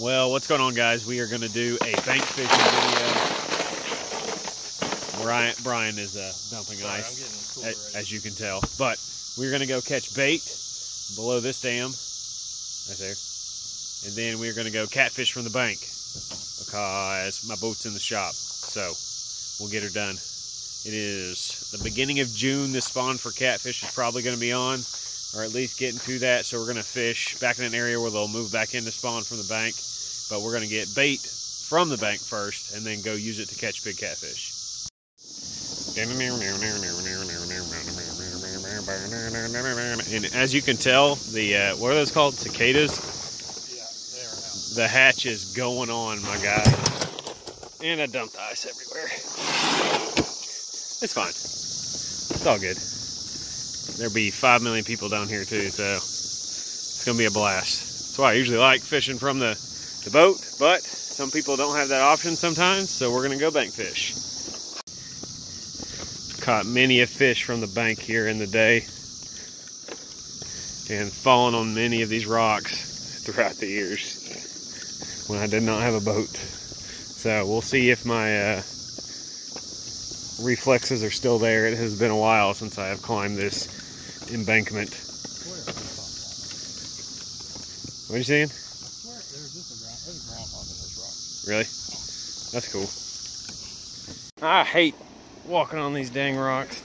Well, what's going on, guys? We are going to do a bank fishing video. Brian is dumping ice, I'm getting cool as you can tell. But we're going to go catch bait below this dam, right there. And then we're going to go catfish from the bank because my boat's in the shop. So we'll get her done. It is the beginning of June. The spawn for catfish is probably going to be on, or at least getting to that. So we're going to fish back in an area where they'll move back into spawn from the bank. But we're going to get bait from the bank first and then go use it to catch big catfish. And as you can tell, the what are those called? Cicadas? Yeah, they are now. The hatch is going on, my guy. And I dumped the ice everywhere. It's fine. It's all good. There'll be 5 million people down here too, so it's going to be a blast. That's why I usually like fishing from the boat, but some people don't have that option sometimes, so we're going to go bank fish. Caught many a fish from the bank here in the day and fallen on many of these rocks throughout the years when I did not have a boat. So we'll see if my reflexes are still there. It has been a while since I have climbed this embankment. What are you seeing? I swear there's a groundhog in those rocks. Really? That's cool. I hate walking on these dang rocks.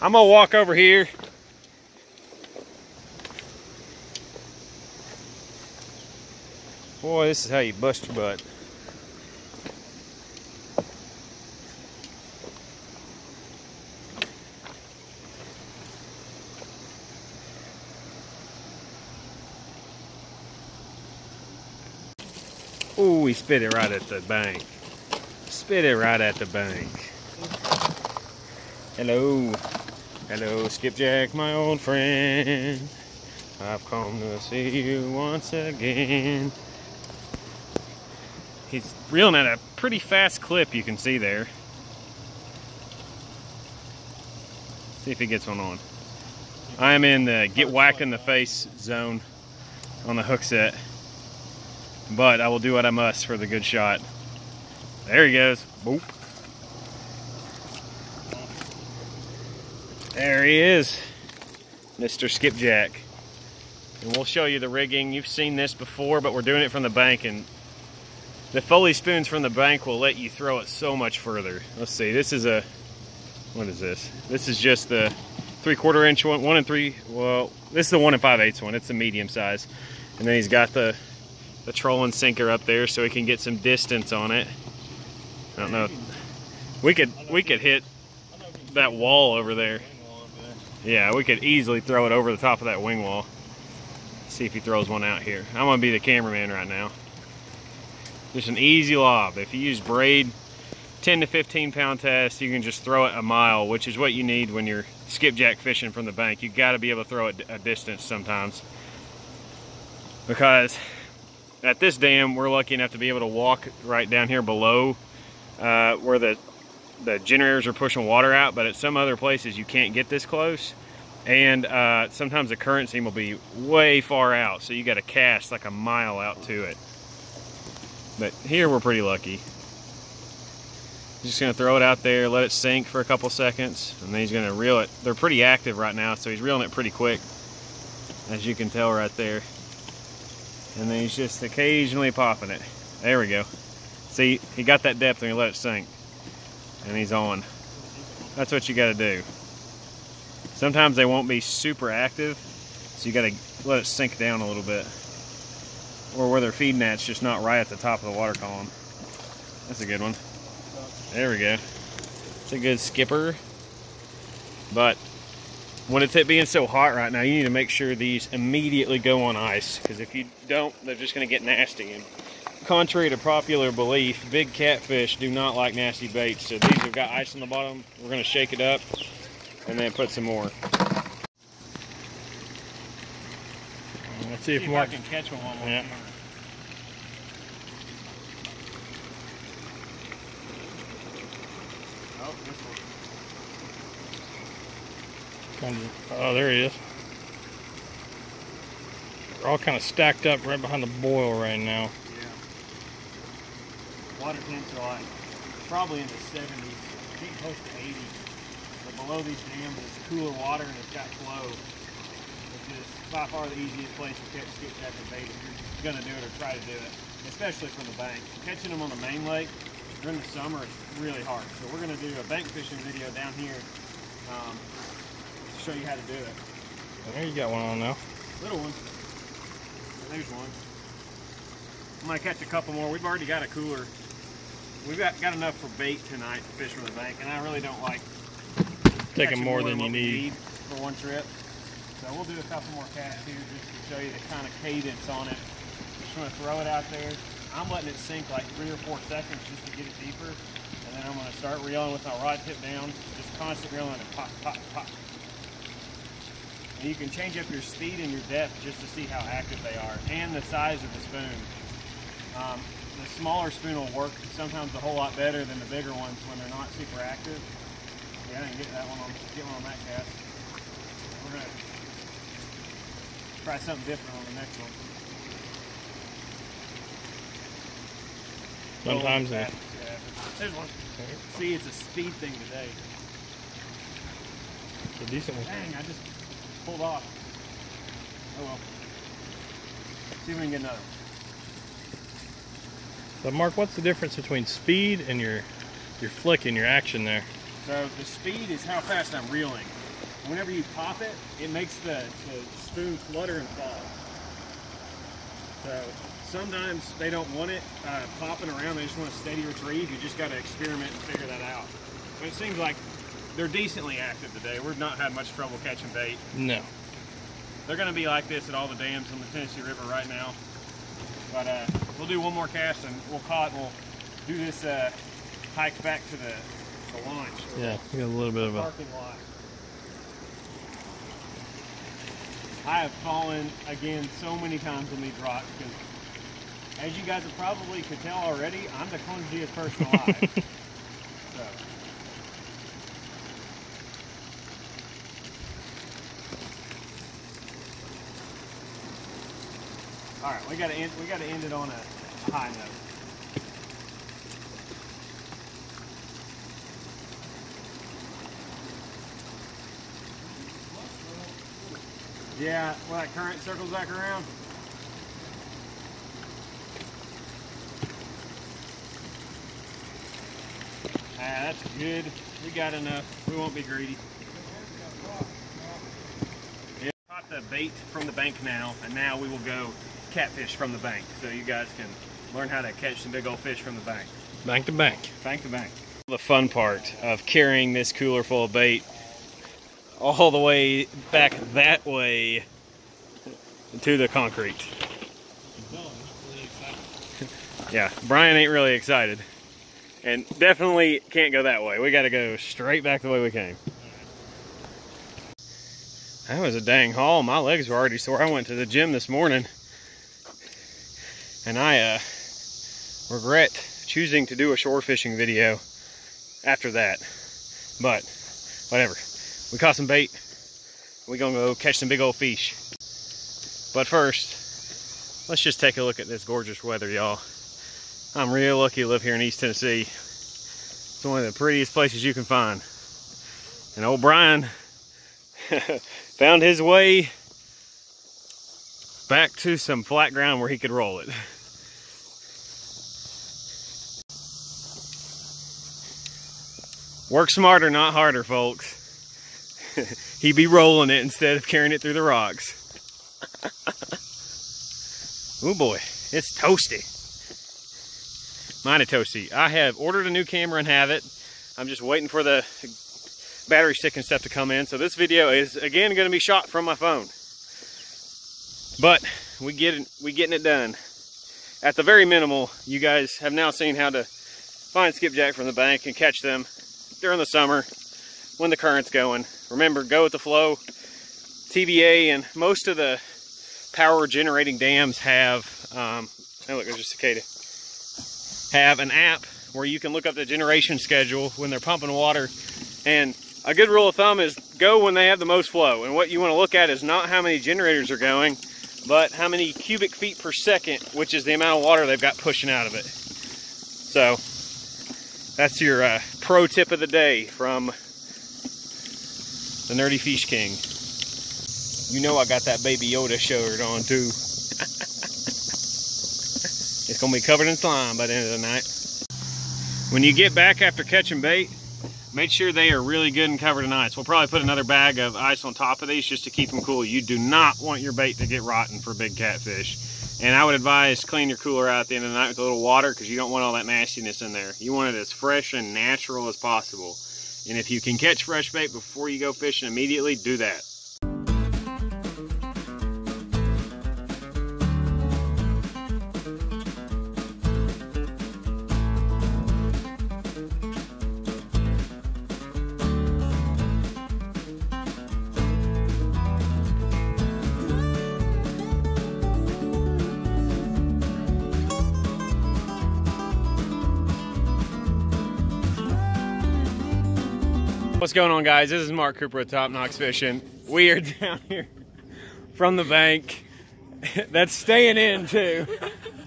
I'm gonna walk over here. Boy, this is how you bust your butt. Ooh, he spit it right at the bank. Spit it right at the bank. Hello. Hello, Skipjack, my old friend. I've come to see you once again. He's reeling at a pretty fast clip, you can see there. See if he gets one on. I am in the get whacked in the face zone on the hook set. But I will do what I must for the good shot. There he goes. Boop. There he is, Mr. Skipjack. And we'll show you the rigging. You've seen this before, but we're doing it from the bank, and the Foley spoons from the bank will let you throw it so much further. Let's see. This is a, what is this? This is just the 3/4 inch one, 1 and 3. Well, this is the 1 5/8 one. It's the medium size. And then he's got the trolling sinker up there so he can get some distance on it. I don't know. We could hit that wall over there. Yeah, we could easily throw it over the top of that wing wall. See if he throws one out here. I'm gonna be the cameraman right now. Just an easy lob. If you use braid, 10 to 15 pound test, you can just throw it a mile, which is what you need when you're skipjack fishing from the bank. You gotta be able to throw it a distance sometimes. Because at this dam, we're lucky enough to be able to walk right down here below where the generators are pushing water out, but at some other places you can't get this close, and sometimes the current seam will be way far out, so you got to cast like a mile out to it. But here we're pretty lucky. Just going to throw it out there, let it sink for a couple seconds, and then he's going to reel it. They're pretty active right now, so he's reeling it pretty quick, as you can tell right there. And then he's just occasionally popping it. There we go. See, he got that depth and he let it sink. And he's on. That's what you gotta do. Sometimes they won't be super active, so you gotta let it sink down a little bit. Or where they're feeding at, it's just not right at the top of the water column. That's a good one. There we go. It's a good skipper. But when it's being so hot right now, you need to make sure these immediately go on ice, because if you don't, they're just going to get nasty. And contrary to popular belief, big catfish do not like nasty baits, so these have got ice on the bottom. We're going to shake it up and then put some more. Let's see if Mark can catch one. Yeah. Oh, this one. Oh, there he is. They're all kind of stacked up right behind the boil right now. Yeah. Water temps are like probably in the 70s, I think close to 80. But below these dams, it's cooler water and it's got flow, which is by far the easiest place to catch skipjack bait if you're going to do it or try to do it, especially from the bank. Catching them on the main lake during the summer is really hard. So we're going to do a bank fishing video down here to show you how to do it. There you got one on now. Little one. There's one. I'm going to catch a couple more. We've already got a cooler. We've got enough for bait tonight to fish from the bank, and I really don't like taking more than you need for one trip. So we'll do a couple more casts here just to show you the kind of cadence on it. Just going to throw it out there. I'm letting it sink like 3 or 4 seconds just to get it deeper, and then I'm going to start reeling with my rod tip down, just constant reeling and pop, pop, pop. And you can change up your speed and your depth just to see how active they are, and the size of the spoon. The smaller spoon will work sometimes a whole lot better than the bigger ones when they're not super active. Yeah, I can get one on that cast. We're going to try something different on the next one. Sometimes that. Yeah. There's one. See, it's a speed thing today. It's a decent one. Dang, I just pulled off. Oh well. See if we can get another one. So Mark, what's the difference between speed and your flick and your action there? So the speed is how fast I'm reeling. Whenever you pop it, it makes the spoon flutter and fall. So sometimes they don't want it popping around, they just want a steady retrieve. You just got to experiment and figure that out. But it seems like they're decently active today. We've not had much trouble catching bait. No. They're going to be like this at all the dams on the Tennessee River right now. But we'll do one more cast and we'll call it. We'll do this hike back to the launch. Yeah, we got a little bit of a parking lot. I have fallen again so many times on these rocks because, as you guys have probably could tell already, I'm the clumsiest person alive. So. All right, we got to end it on a high note. Yeah, well, that current circles back around. Ah, that's good. We got enough. We won't be greedy. Yeah, caught the bait from the bank now, and now we will go catfish from the bank, so you guys can learn how to catch some big old fish from the bank. Bank to bank. Bank to bank. The fun part of carrying this cooler full of bait all the way back that way to the concrete. Yeah, Brian ain't really excited. And definitely can't go that way. We gotta go straight back the way we came. That was a dang haul. My legs were already sore. I went to the gym this morning and I regret choosing to do a shore fishing video after that, but whatever. We caught some bait. We're gonna go catch some big old fish. But first, let's just take a look at this gorgeous weather, y'all. I'm real lucky to live here in East Tennessee. It's one of the prettiest places you can find. And old Brian found his way back to some flat ground where he could roll it. Work smarter, not harder, folks. He'd be rolling it instead of carrying it through the rocks. Oh boy, it's toasty. Mine is toasty. I have ordered a new camera and have it. I'm just waiting for the battery stick and stuff to come in. So this video is again going to be shot from my phone. But we getting it done. At the very minimal, you guys have now seen how to find skipjack from the bank and catch them during the summer when the current's going. Remember, go with the flow. TVA and most of the power generating dams have, oh look, there's a cicada, have an app where you can look up the generation schedule when they're pumping water. And a good rule of thumb is go when they have the most flow. And what you want to look at is not how many generators are going, but how many cubic feet per second, which is the amount of water they've got pushing out of it. So that's your pro tip of the day from the Nerdy Fish King. You know I got that Baby Yoda shirt on too. It's gonna be covered in slime by the end of the night. When you get back after catching bait, make sure they are really good and covered in ice. We'll probably put another bag of ice on top of these just to keep them cool. You do not want your bait to get rotten for big catfish. And I would advise clean your cooler out at the end of the night with a little water, because you don't want all that nastiness in there. You want it as fresh and natural as possible. And if you can catch fresh bait before you go fishing immediately, do that. What's going on, guys? This is Mark Cooper with Top Knox Fishing. We are down here from the bank. That's staying in too.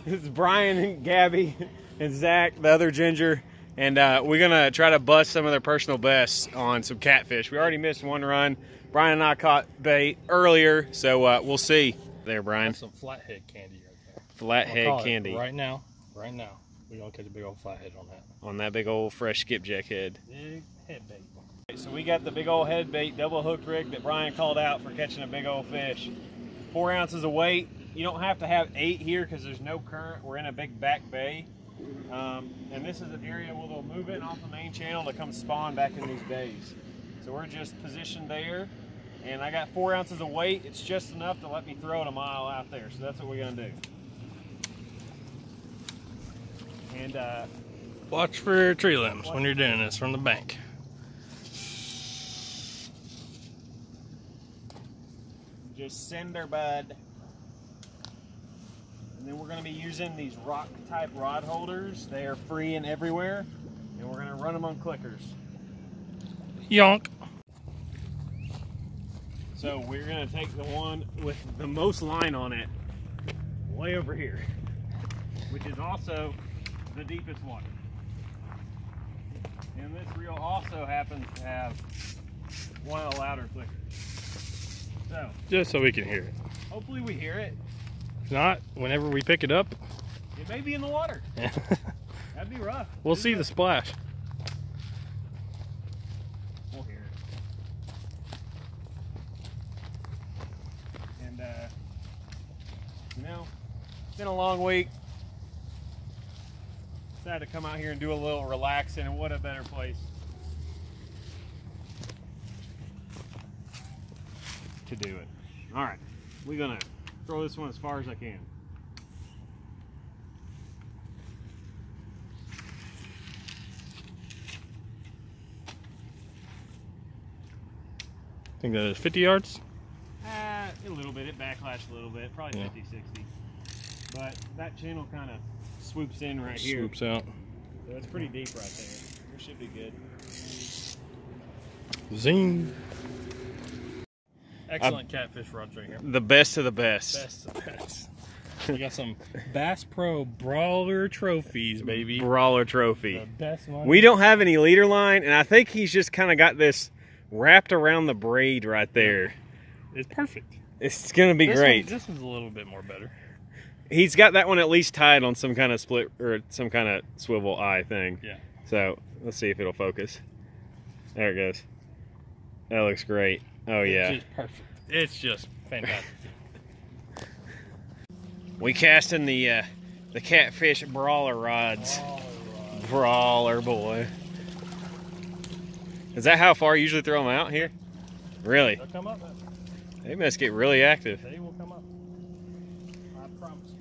This is Brian and Gabby and Zach, the other ginger, and we're gonna try to bust some of their personal bests on some catfish. We already missed one run. Brian and I caught bait earlier, so we'll see. There, Brian. That's some flathead candy right there. Flathead candy. Right now, we're gonna catch a big old flathead on that. On that big old fresh skipjack head. Big head bait. So we got the big old head bait double hooked rig that Brian called out for catching a big old fish. 4 ounces of weight. You don't have to have 8 here because there's no current. We're in a big back bay. And this is an area where they'll move it off the main channel to come spawn back in these bays. So we're just positioned there. And I got 4 ounces of weight. It's just enough to let me throw it a mile out there. So that's what we're going to do. And watch for tree limbs when you're doing this from the bank. Just cinder bud. And then we're going to be using these rock type rod holders. They are free and everywhere. And we're going to run them on clickers. Yonk. So we're going to take the one with the most line on it way over here, which is also the deepest water. And this reel also happens to have one of the louder clickers. So, just so we can hear it. Hopefully we hear it. If not, whenever we pick it up, it may be in the water. Yeah. That'd be rough. We'll see the splash. We'll hear it. And you know, it's been a long week. Decided to come out here and do a little relaxing, and what a better place to do it. All right, we're gonna throw this one as far as I can. I think that is 50 yards. A little bit. It backlashed a little bit, probably, yeah. 50, 60. But that channel kind of swoops in right here. Swoops out. So it's pretty deep right there. It should be good. Zing. Excellent catfish rods right here. The best of the best. Best of the best. We got some Bass Pro Brawler trophies, baby. Brawler trophy. The best one. We don't have any leader line, and I think he's just kind of got this wrapped around the braid right there. It's perfect. It's going to be great. This one's a little bit more better. He's got that one at least tied on some kind of split or some kind of swivel eye thing. Yeah. So let's see if it'll focus. There it goes. That looks great. Oh yeah. It's just perfect. It's just fantastic. We casting the catfish brawler rods. Brawler boy. Is that how far you usually throw them out here? Really? They'll come up. They must get really active. They will come up. I promise.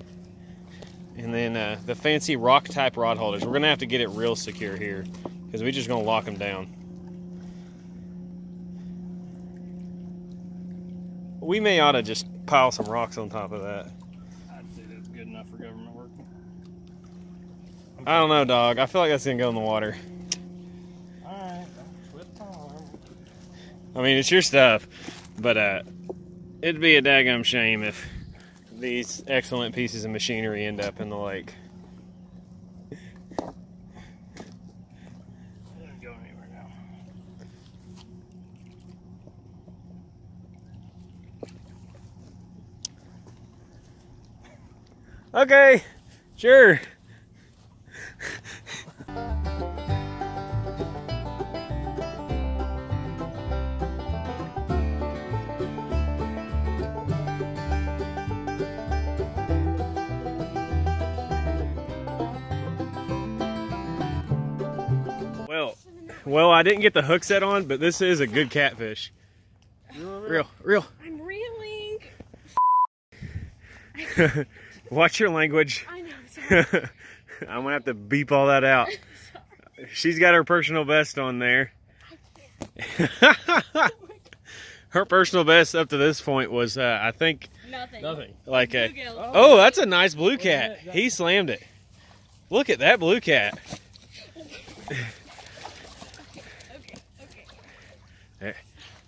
And then the fancy rock type rod holders. We're gonna have to get it real secure here, because we're just gonna lock them down. We may ought to just pile some rocks on top of that. I'd say that's good enough for government work. I don't know, dog. I feel like that's going to go in the water. All right. Twist on. I mean, it's your stuff, but it'd be a daggum shame if these excellent pieces of machinery end up in the lake. It doesn't go anywhere now. Okay, sure. Well, I didn't get the hook set on, but this is a good catfish. Real. I'm reeling. Watch your language. I know, sorry. I'm gonna have to beep all that out. She's got her personal best on there. Her personal best up to this point was, I think, nothing. Like a oh, that's a nice blue cat. He slammed it. Look at that blue cat.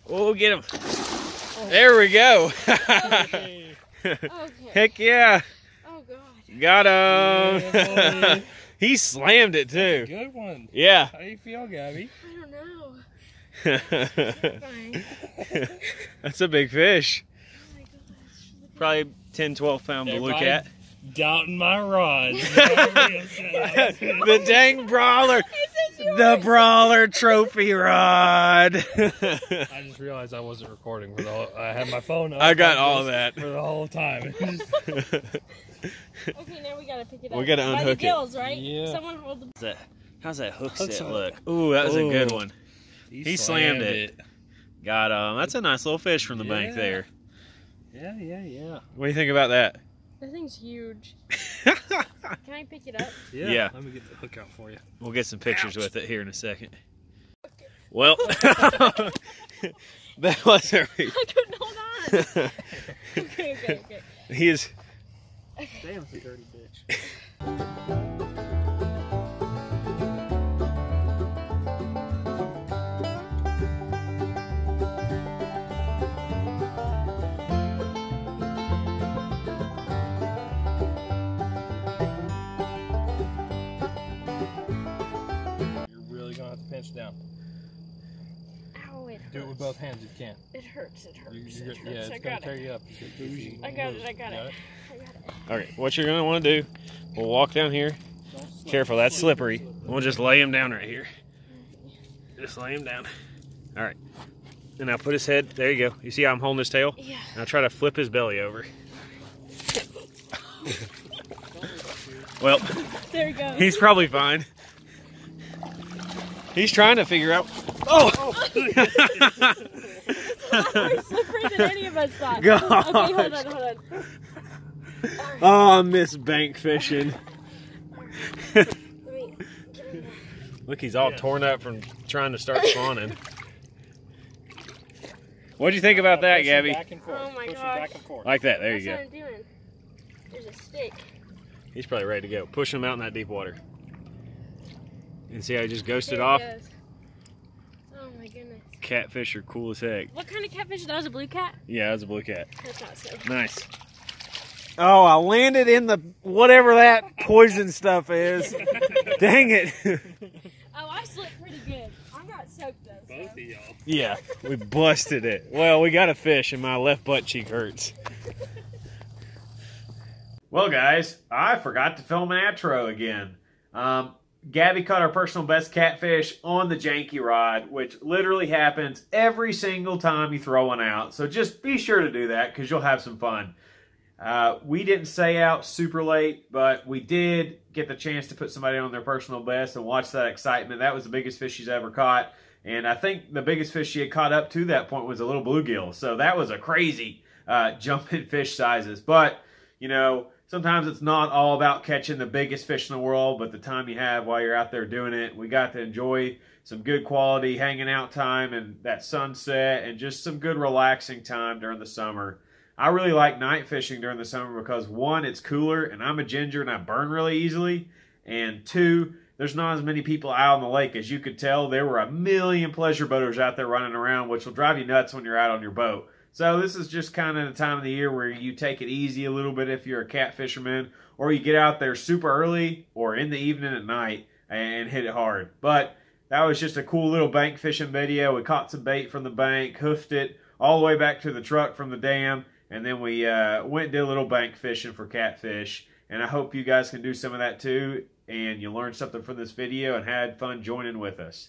Oh, get him. Oh. There we go. Okay. Heck yeah. Oh, God. Got him. Yeah, he slammed it, too. Good one. Yeah. How do you feel, Gabby? I don't know. That's a big fish. Oh, my gosh. Probably 10, 12-pound blue cat. Doubting my rod. The dang brawler. The brawler trophy rod. I just realized I wasn't recording. I had my phone up. I got all that. For the whole time. Okay, now we gotta pick it up. We gotta unhook by the gills, it. Right? Yeah. Someone rolled the... How's that hook set look? Ooh, that was a good one. He slammed it. Got him. That's a nice little fish from the bank there. Yeah. What do you think about that? That thing's huge. Can I pick it up? Yeah. Let me get the hook out for you. We'll get some pictures with it here in a second. Okay. Well, that was her. I couldn't hold on. Okay. He is. Damn, it's a dirty bitch. Down. Ow, it hurts. Do it with both hands if you can. It hurts. Yeah, it's going to tear you up. I got it. Okay, what you're going to want to do, we'll walk down here. Careful, that's slippery. We'll just lay him down right here. Just lay him down. All right. And now put his head, there you go. You see how I'm holding his tail? Yeah. Now try to flip his belly over. Well, there you go. He's probably fine. He's trying to figure out. Oh! It's more slippery than any of us thought. Gosh. Okay, hold on. Right. Oh, I miss bank fishing. Right. Look, he's all torn up from trying to start spawning. What'd you think about that, Gabby? Back and forth. Oh my gosh. Like that, there you go. That's what I'm doing. There's a stick. He's probably ready to go. Push him out in that deep water. And see how he just ghosted off? Goes. Oh my goodness. Catfish are cool as heck. What kind of catfish? That was a blue cat? Yeah, that was a blue cat. That's not so. Nice. Oh, I landed in the whatever that poison stuff is. Dang it. Oh, I slipped pretty good. I got soaked though. So. Both of y'all. Yeah, we busted it. Well, we got a fish and my left butt cheek hurts. Well, guys, I forgot to film an outro again. Gabby caught her personal best catfish on the janky rod, which literally happens every single time you throw one out. So just be sure to do that because you'll have some fun. We didn't stay out super late, but we did get the chance to put somebody on their personal best and watch that excitement. That was the biggest fish she's ever caught. And I think the biggest fish she had caught up to that point was a little bluegill. So that was a crazy jump in fish sizes. But, you know, sometimes it's not all about catching the biggest fish in the world, but the time you have while you're out there doing it. We got to enjoy some good quality hanging out time and that sunset and just some good relaxing time during the summer. I really like night fishing during the summer because, one, it's cooler, and I'm a ginger and I burn really easily, and two, there's not as many people out on the lake. As you could tell, there were a million pleasure boaters out there running around, which will drive you nuts when you're out on your boat. So this is just kind of the time of the year where you take it easy a little bit if you're a cat fisherman, or you get out there super early or in the evening at night and hit it hard. But that was just a cool little bank fishing video. We caught some bait from the bank, hoofed it all the way back to the truck from the dam, and then we went and did a little bank fishing for catfish. And I hope you guys can do some of that too, and you learned something from this video and had fun joining with us.